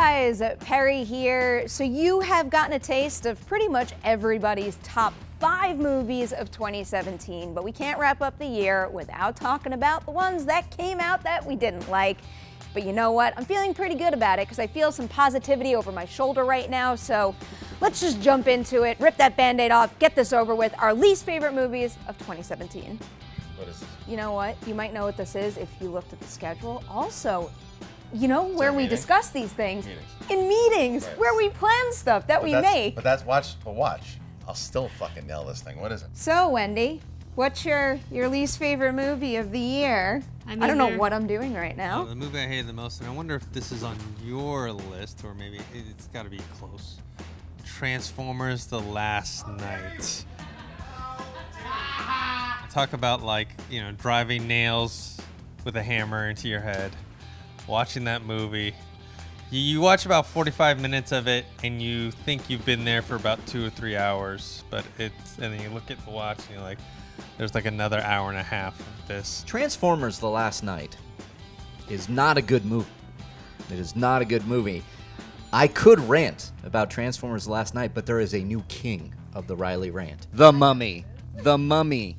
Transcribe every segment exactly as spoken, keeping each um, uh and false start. guys, Perry here. So you have gotten a taste of pretty much everybody's top five movies of twenty seventeen, but we can't wrap up the year without talking about the ones that came out that we didn't like. But you know what? I'm feeling pretty good about it because I feel some positivity over my shoulder right now. So let's just jump into it, rip that Band-Aid off, get this over with. Our least favorite movies of twenty seventeen. What is this? You know what? You might know what this is if you looked at the schedule. Also, you know where we discuss these things? Meetings. In meetings, right. Where we plan stuff that but we make. But that's watch, but watch. I'll still fucking nail this thing. What is it? So, Wendy, what's your, your least favorite movie of the year? I, mean, I don't know what I'm doing right now. Uh, the movie I hated the most, and I wonder if this is on your list, or maybe it's gotta be close. Transformers: The Last Knight. Talk about, like, you know, driving nails with a hammer into your head. Watching that movie. You watch about forty-five minutes of it and you think you've been there for about two or three hours, but it's, and then you look at the watch and you're like, there's like another hour and a half of this. Transformers: The Last Knight is not a good movie. It is not a good movie. I could rant about Transformers: The Last Knight, but there is a new king of the Riley rant. The Mummy. The Mummy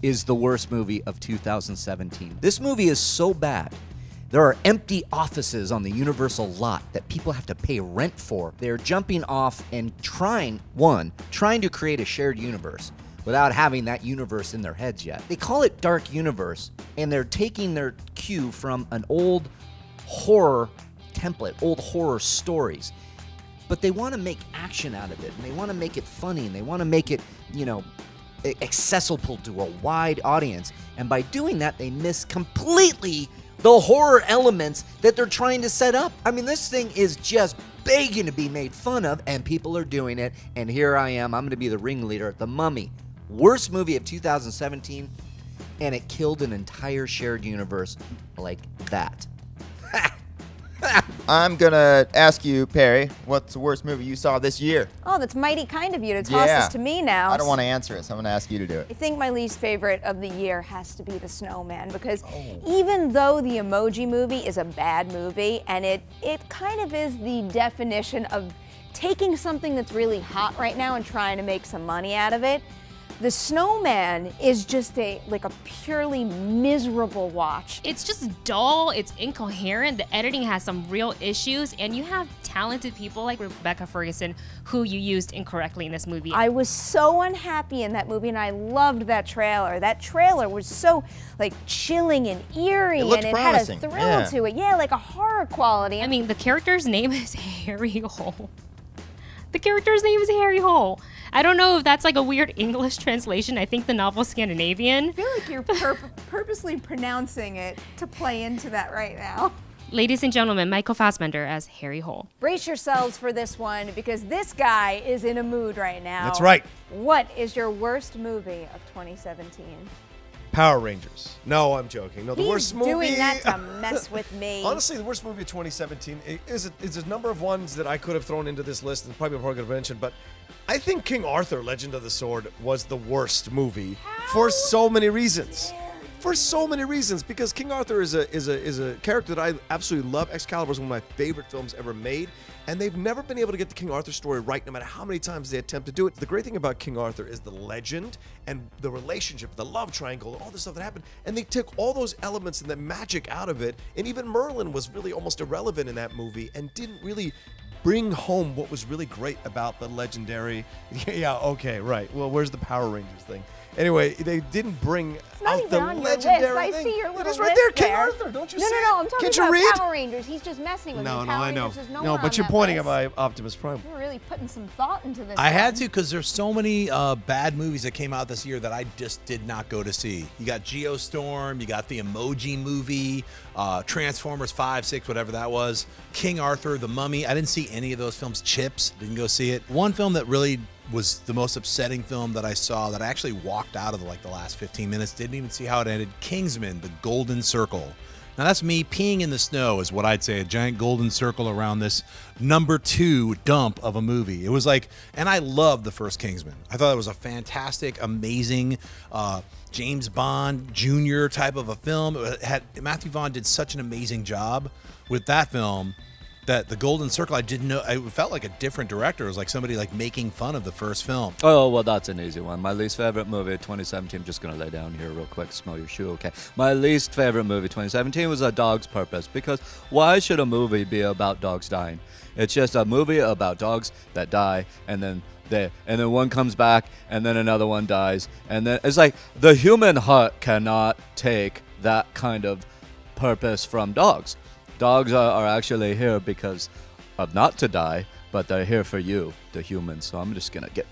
is the worst movie of two thousand seventeen. This movie is so bad. There are empty offices on the Universal lot that people have to pay rent for. They're jumping off and trying, one, trying to create a shared universe without having that universe in their heads yet. They call it Dark Universe, and they're taking their cue from an old horror template, old horror stories. But they want to make action out of it, and they want to make it funny, and they want to make it, you know, accessible to a wide audience. And by doing that, they miss completely the horror elements that they're trying to set up. I mean, this thing is just begging to be made fun of, and people are doing it, and here I am, I'm gonna be the ringleader. The Mummy, worst movie of two thousand seventeen, and it killed an entire shared universe like that. I'm gonna ask you, Perry, what's the worst movie you saw this year? Oh, that's mighty kind of you to toss yeah. this to me now. I don't want to answer it, so I'm gonna ask you to do it. I think my least favorite of the year has to be The Snowman, because oh. even though The Emoji Movie is a bad movie, and it, it kind of is the definition of taking something that's really hot right now and trying to make some money out of it, The Snowman is just a like a purely miserable watch. It's just dull, it's incoherent, the editing has some real issues, and you have talented people like Rebecca Ferguson who you used incorrectly in this movie. I was so unhappy in that movie, and I loved that trailer. That trailer was so like chilling and eerie, it and it promising. Had a thrill yeah. to it. Yeah, like a horror quality. I mean, the character's name is Harry Hole. The character's name is Harry Hole. I don't know if that's like a weird English translation. I think the novel's Scandinavian. I feel like you're pur purposely pronouncing it to play into that right now. Ladies and gentlemen, Michael Fassbender as Harry Hole. Brace yourselves for this one, because this guy is in a mood right now. That's right. What is your worst movie of twenty seventeen? Power Rangers. No, I'm joking. No, the He's worst movie. Doing that to mess with me. Honestly, the worst movie of twenty seventeen is a, is a number of ones that I could have thrown into this list and probably could have mentioned, but I think King Arthur: Legend of the Sword was the worst movie How? for so many reasons. Yeah. For so many reasons, because King Arthur is a is a is a character that I absolutely love. Excalibur is one of my favorite films ever made, and they've never been able to get the King Arthur story right, no matter how many times they attempt to do it. The great thing about King Arthur is the legend and the relationship, the love triangle, all this stuff that happened, and they took all those elements and the magic out of it. And even Merlin was really almost irrelevant in that movie and didn't really bring home what was really great about the legendary. Yeah, okay, right. Well, where's the Power Rangers thing? Anyway, they didn't bring out the legendary I thing. See your little it is right there, King there. Arthur. Don't you no, see? No, no, no. I'm talking about read? Power Rangers. He's just messing with no, me. No, Power I know. Rangers no, no, but you're pointing list. at my Optimus Prime. You're really putting some thought into this. I one. had to, because there's so many uh, bad movies that came out this year that I just did not go to see. You got Geostorm. You got The Emoji Movie. Uh, Transformers five, six, whatever that was. King Arthur, The Mummy. I didn't see any of those films. Chips. Didn't go see it. One film that really was the most upsetting film that I saw that I actually walked out of the, like the last fifteen minutes, didn't even see how it ended. Kingsman: The Golden Circle. Now that's me peeing in the snow is what I'd say, a giant golden circle around this number two dump of a movie. It was like, and I loved the first Kingsman. I thought it was a fantastic, amazing uh, James Bond Junior type of a film. It had, Matthew Vaughn did such an amazing job with that film. that The Golden Circle, I didn't know, I felt like a different director. It was like somebody like making fun of the first film. Oh, well, that's an easy one. My least favorite movie, twenty seventeen, I'm just going to lay down here real quick, smell your shoe, okay? My least favorite movie, twenty seventeen, was A Dog's Purpose, because why should a movie be about dogs dying? It's just a movie about dogs that die, and then they, and then one comes back, and then another one dies, and then it's like the human heart cannot take that kind of purpose from dogs. Dogs are, are actually here because of not to die, but they're here for you, the humans. So I'm just gonna get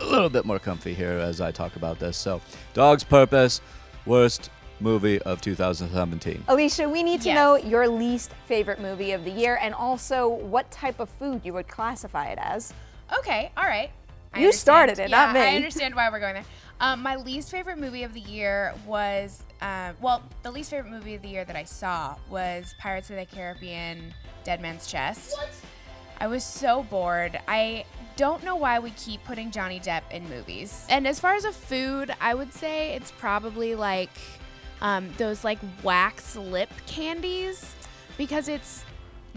a little bit more comfy here as I talk about this. So, Dog's Purpose, worst movie of two thousand seventeen. Alicia, we need to yes. know your least favorite movie of the year, and also what type of food you would classify it as. Okay, all right. I you understand. started it, yeah, not me. I understand why we're going there. Um, my least favorite movie of the year was, uh, well, the least favorite movie of the year that I saw was Pirates of the Caribbean: Dead Man's Chest. What? I was so bored. I don't know why we keep putting Johnny Depp in movies. And as far as a food, I would say it's probably like um, those like wax lip candies, because it's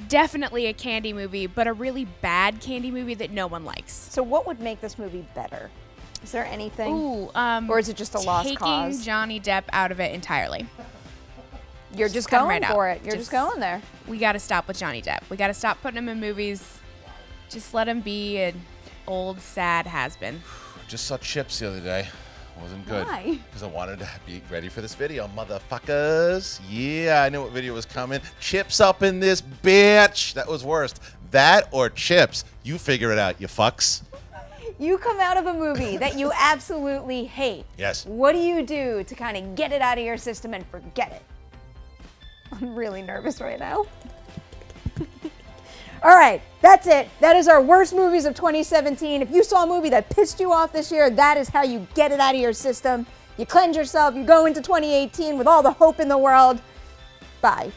definitely a candy movie, but a really bad candy movie that no one likes. So what would make this movie better? Is there anything? Ooh, um, or is it just a lost cause? Taking Johnny Depp out of it entirely. You're just, just going right for out. it. You're just, just going there. We got to stop with Johnny Depp. We got to stop putting him in movies. Just let him be an old, sad has-been. Just saw Chips the other day. Wasn't good. Why? Because I wanted to be ready for this video, motherfuckers. Yeah, I knew what video was coming. Chips up in this bitch. That was worst. That or Chips. You figure it out, you fucks. You come out of a movie that you absolutely hate. Yes. What do you do to kind of get it out of your system and forget it? I'm really nervous right now. All right, that's it. That is our worst movies of twenty seventeen. If you saw a movie that pissed you off this year, that is how you get it out of your system. You cleanse yourself, you go into twenty eighteen with all the hope in the world. Bye.